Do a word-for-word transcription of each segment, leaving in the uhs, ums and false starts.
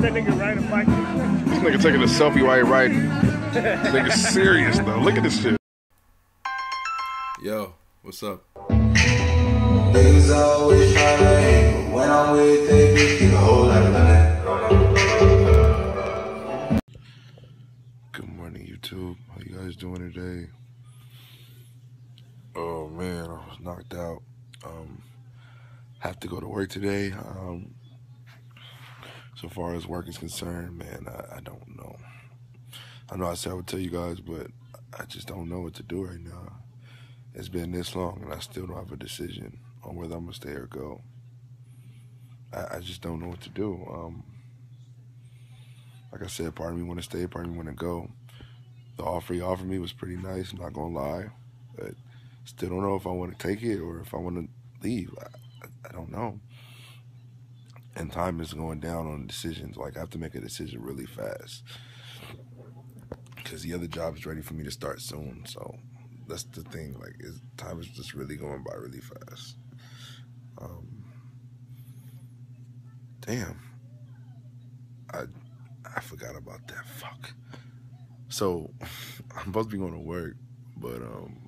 that nigga ride a bike. This nigga taking a selfie while he riding. This nigga serious though. Look at this shit. Yo, what's up? Niggas always try to hang, but when I'm with they bitch, get a whole lot of money. Good morning, YouTube. How you guys doing today? Oh man, I was knocked out. Um, have to go to work today. Um, so far as work is concerned, man, I, I don't know. I know I said I would tell you guys, but I just don't know what to do right now. It's been this long, and I still don't have a decision on whether I'm gonna stay or go. I, I just don't know what to do. Um, like I said, part of me want to stay, part of me want to go. The offer he offered me was pretty nice. I'm not gonna lie, but still don't know if I want to take it or if I want to leave. I, I, I don't know. And time is going down on decisions. Like, I have to make a decision really fast because the other job is ready for me to start soon. So that's the thing. Like, it's, time is just really going by really fast. Um, damn. I I forgot about that. Fuck. So I'm supposed to be going to work, but um.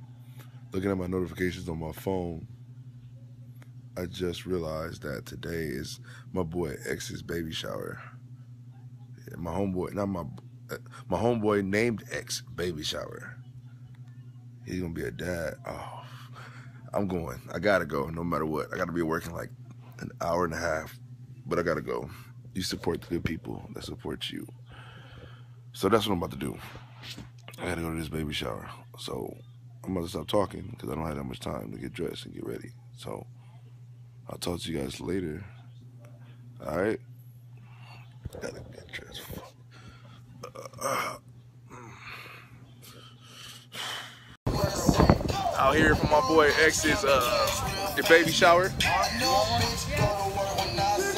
looking at my notifications on my phone, I just realized that today is my boy X's baby shower. Yeah, my homeboy, not my, uh, my homeboy named X baby shower. He's gonna be a dad. Oh, I'm going. I gotta go no matter what. I gotta be working like an hour and a half, but I gotta go. You support the good people that support you. So that's what I'm about to do. I gotta go to this baby shower. So I'm about to stop talking because I don't have that much time to get dressed and get ready. So I'll talk to you guys later. All right? Gotta get dressed. Uh, Out here for my boy X's uh, your baby shower.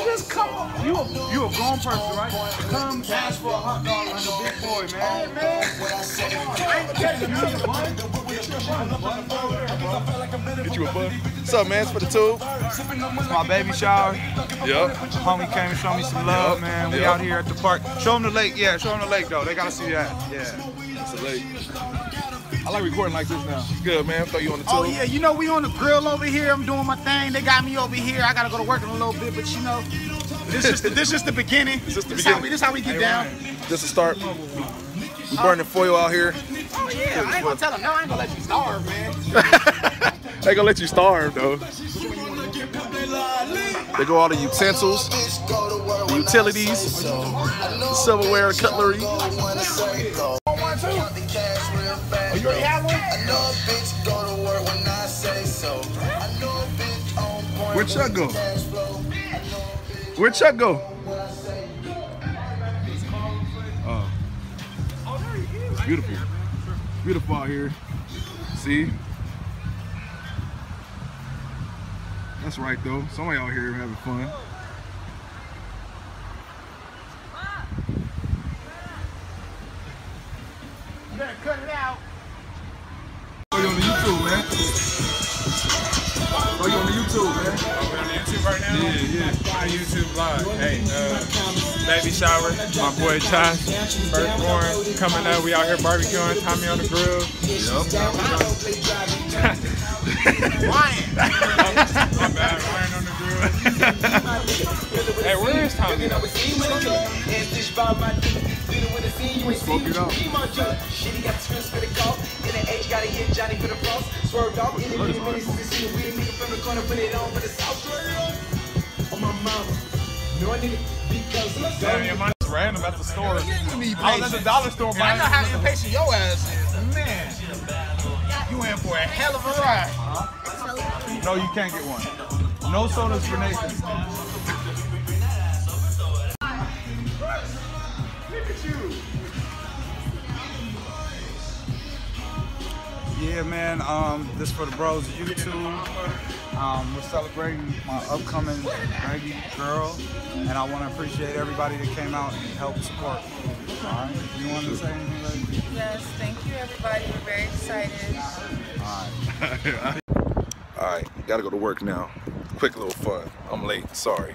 Just come on. You a, you a grown person, right? Come dance for a hot dog like a big boy, man. Hey, man. Get you a bud. What's up, man? It's for the tube. It's my baby shower. Yep. Homie came and showed me some love, yep. man. We yep. out here at the park. Show them the lake. Yeah, show them the lake, though. They got to see that. Yeah. It's a lake. I like recording like this now. It's good, man. Throw you on the tube. Oh, yeah. You know, we on the grill over here. I'm doing my thing. They got me over here. I got to go to work in a little bit, but you know, this is just, just the beginning. This is the beginning. How we, this how we get hey, down. Right. Just a start. We burning foil out here. Oh yeah, I ain't gonna tell them. No, I ain't gonna let you starve, man. They ain't gonna let you starve, though. They go all the utensils, the utilities, the silverware, cutlery. Oh, you already have one? Where'd Chuck go? Where'd Chuck go? Beautiful, beautiful out here. See, that's right though. Somebody out here having fun. You better cut it out. Are you on the YouTube, man? Are you on the YouTube, man? Are we on the YouTube right now? Yeah, yeah. On YouTube live. Hey. Uh, Baby shower, my boy Chai, firstborn, coming up. We out here barbecuing, Tommy on the grill. Yep. Ryan! My bad, Ryan on the grill. Hey, where is Tommy? Smoke it out. Damn, your money's random at the store. I was at the dollar store buying. I know how impatient your ass is. Man, you in for a hell of a ride. Uh-huh. No, you can't get one. No sodas for Nathan. Look at you. Yeah, man. Um, this is for the bros of YouTube. Um, we're celebrating my upcoming baby girl, and I want to appreciate everybody that came out and helped support. All right, you want to say anything? Like? Yes, thank you, everybody. We're very excited. All right, all right, gotta go to work now. Quick little fun. I'm late. Sorry.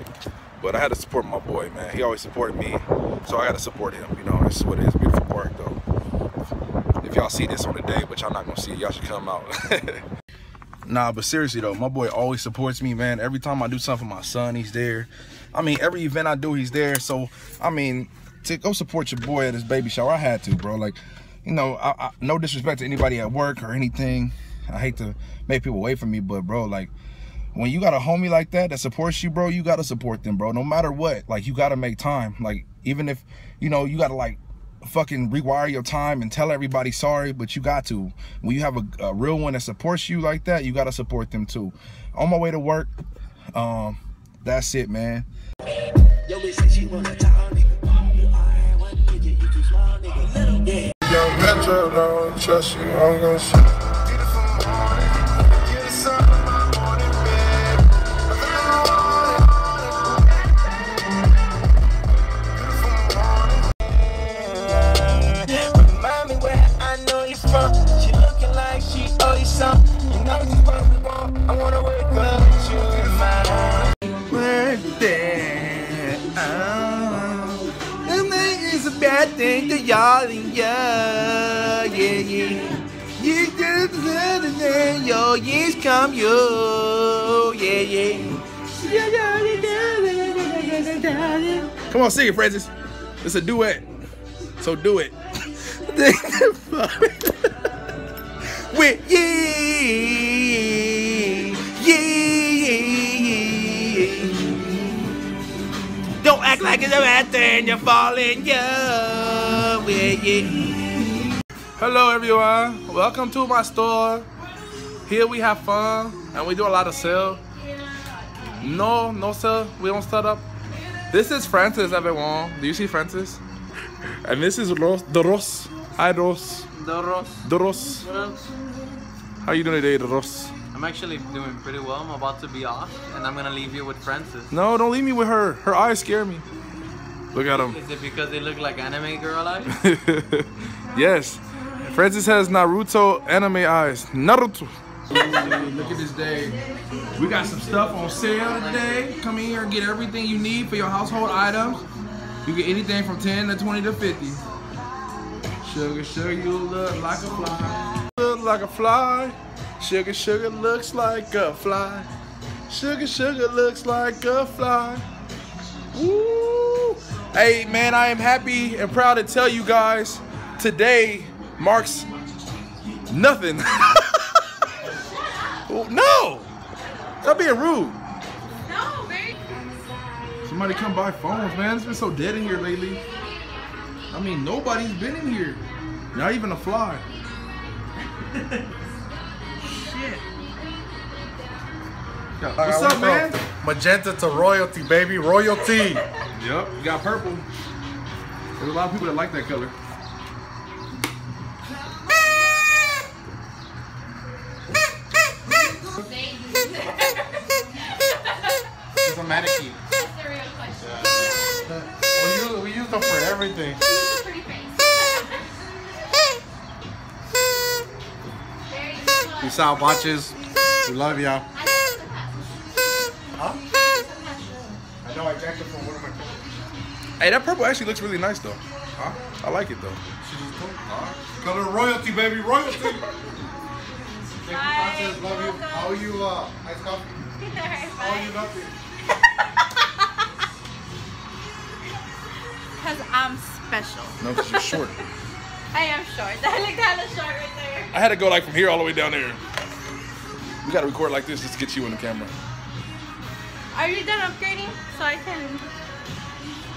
But I had to support my boy, man. He always supported me, so I got to support him. You know, this is what it is. Beautiful park, though. If y'all see this on the day, but y'all not going to see it, y'all should come out. Nah, but seriously, though, my boy always supports me, man. Every time I do something for my son, he's there. I mean, every event I do, he's there. So, I mean, to go support your boy at his baby shower, I had to, bro. Like, you know, I, I, no disrespect to anybody at work or anything. I hate to make people wait for me, but, bro, like, when you got a homie like that that supports you, bro, you got to support them, bro. No matter what, like, you got to make time. Like, even if, you know, you got to, like, fucking rewire your time and tell everybody sorry, but you got to. When you have a, a real one that supports you like that, you got to support them, too. On my way to work, um, that's it, man. Yo, we say she wanna talk, nigga. One nigga, you too small, nigga. Little bit. Yo, Metro, don't trust you, I'm gonna shoot. Think that y'all in yeah, yeah, yeah. You get the name, your years come, you, yeah, yeah. Come on, sing it, Francis. It's a duet, so do it. With ye, ye. Don't act like it's a bad thing. You're falling, yeah. Hello everyone, welcome to my store. Here we have fun and we do a lot of sale. No, no sale, we don't start up. This is Francis, everyone. Do you see Francis? And this is Ros, the Ros. Hi Ros. The Ros. The Ros. How you doing today, the Ros? I'm actually doing pretty well. I'm about to be off and I'm gonna leave you with Francis. No, don't leave me with her. Her eyes scare me. Look at him. Is it because they look like anime girl eyes? Yes. Francis has Naruto anime eyes. Naruto. Look at this day. We got some stuff on sale today. Come in here and get everything you need for your household items. You get anything from ten to twenty to fifty. Sugar, sugar, you look like a fly. Look like a fly. Sugar, sugar looks like a fly. Sugar, sugar looks like a fly. Woo. Hey man, I am happy and proud to tell you guys today marks nothing. No! Stop being rude. No, baby. Somebody come buy phones, man. It's been so dead in here lately. I mean, nobody's been in here. Not even a fly. Shit. Got, what's up, man? Magenta to royalty, baby. Royalty. Yep, you got purple. There's a lot of people that like that color. It's a mannequin. That's a real question. Yeah. We, use, we use them for everything. Pretty face. Peace out, watches. We love y'all. Huh? I know I jacked it from one of my purples. Hey, that purple actually looks really nice though. Huh? I like it though. She's cool. Huh? Color royalty, baby, royalty. Hi, Francis, love you. How are you? Uh, ice coffee. How are you? Nothing. Cause I'm special. No, cause you're short. I am short. I look kind of short right there. I had to go like from here all the way down there. We gotta record like this just to get you in the camera. Are you done upgrading? So I can...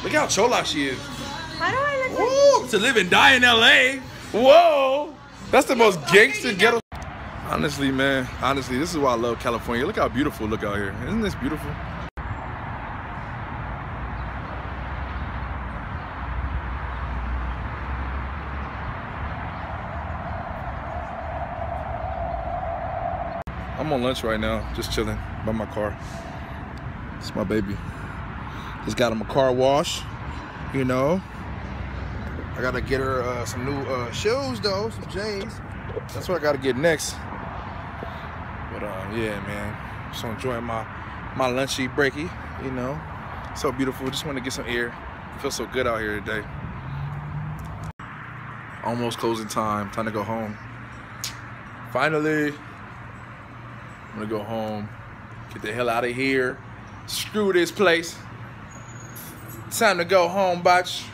Look how chola she is. Why do I look Ooh, like... To live and die in L A. Whoa! That's the most gangster ghetto... Honestly, man. Honestly, this is why I love California. Look how beautiful it look out here. Isn't this beautiful? I'm on lunch right now. Just chilling by my car. It's my baby. Just got him a car wash, you know. I gotta get her uh, some new uh, shoes though, some J's. That's what I gotta get next. But uh, yeah, man, just enjoying my my lunchy breaky, you know. So beautiful. Just want to get some air. It feels so good out here today. Almost closing time. Time to go home. Finally, I'm gonna go home. Get the hell out of here. Screw this place. Time to go home, botch.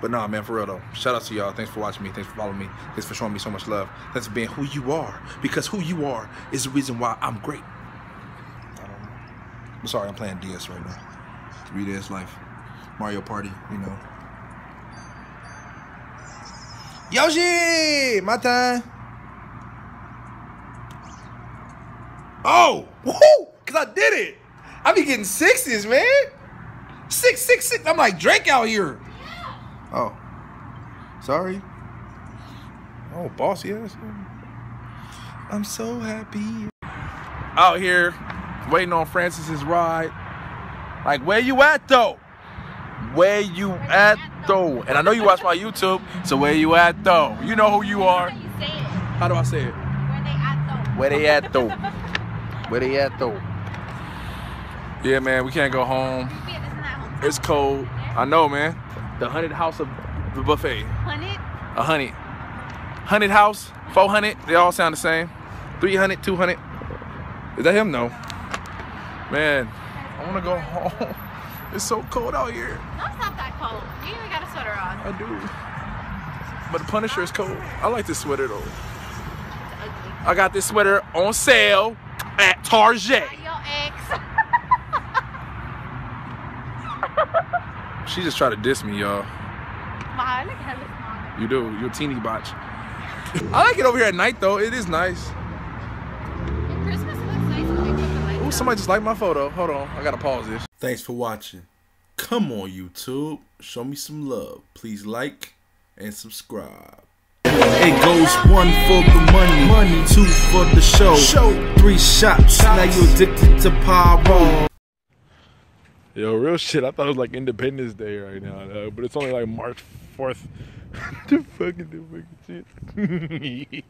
But nah, man, for real though. Shout out to y'all. Thanks for watching me. Thanks for following me. Thanks for showing me so much love. Thanks for being who you are. Because who you are is the reason why I'm great. I don't know. I'm sorry, I'm playing D S right now. three D S Life. Mario Party, you know. Yoshi! My time. Oh! Woohoo! Because I did it. I be getting sixes, man. Six, six, six. I'm like Drake out here. Oh, sorry. Oh, bossy ass. I'm so happy. Out here, waiting on Francis's ride. Like, where you at though? Where you where at, at though? And I know you watch my YouTube, so where you at though? You know who you are. How, you say it. How do I say it? Where they at though? Where they at though? Where they at though? Yeah, man, we can't go home. It's cold. I know, man. The hundred house of the buffet. Hundred? A hundred. Hundred house, four hundred, they all sound the same. Three hundred, two hundred. Is that him? No. Man, I wanna go home. It's so cold out here. No, it's not that cold. You even got a sweater on. I do. But the Punisher is cold. I like this sweater though. It's ugly. I got this sweater on sale at Target. She just tried to diss me, y'all. You do. You're a teeny botch. I like it over here at night, though. It is nice. And Christmas looks nice when we get the light. Ooh, somebody just liked my photo. Hold on. I got to pause this. Thanks for watching. Come on, YouTube. Show me some love. Please like and subscribe. It goes one for the money, money two for the show, show. three shots. Now you're addicted to Pyro. Yo, real shit, I thought it was like Independence Day right now, though, but it's only like March fourth. The fucking, the fucking shit.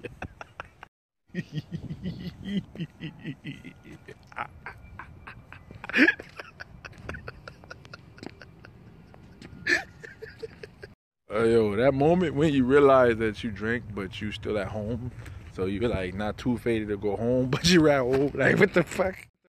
uh, yo, that moment when you realize that you drink, but you still at home, so you're like not too faded to go home, but you're at home, like what the fuck?